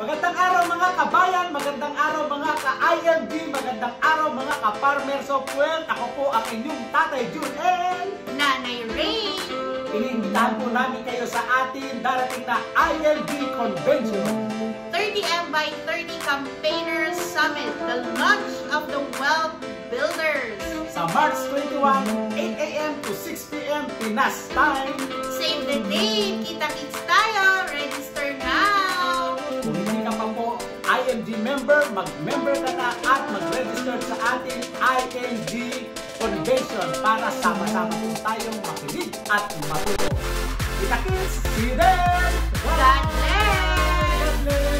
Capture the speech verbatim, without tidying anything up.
Magandang araw mga kabayan, magandang araw mga ka-I M G, magandang araw mga ka-Farmers of Wealth. Ako po ang inyong Tatay June and Nanay Ray. Pinintag po namin kayo sa ating darating na I M G Convention. thirty M by thirty Campaigners Summit, the launch of the Wealth Builders. Sa March twenty-first, eight A M to six P M Pinas time. Save the date, kita-kits tayo, register now. Kung hindi ka pa po I M G member, mag-member ka na at mag-register sa ating I M G Convention para sama-sama po tayong makinig at matuto. Kita-kits, see you there! God bless!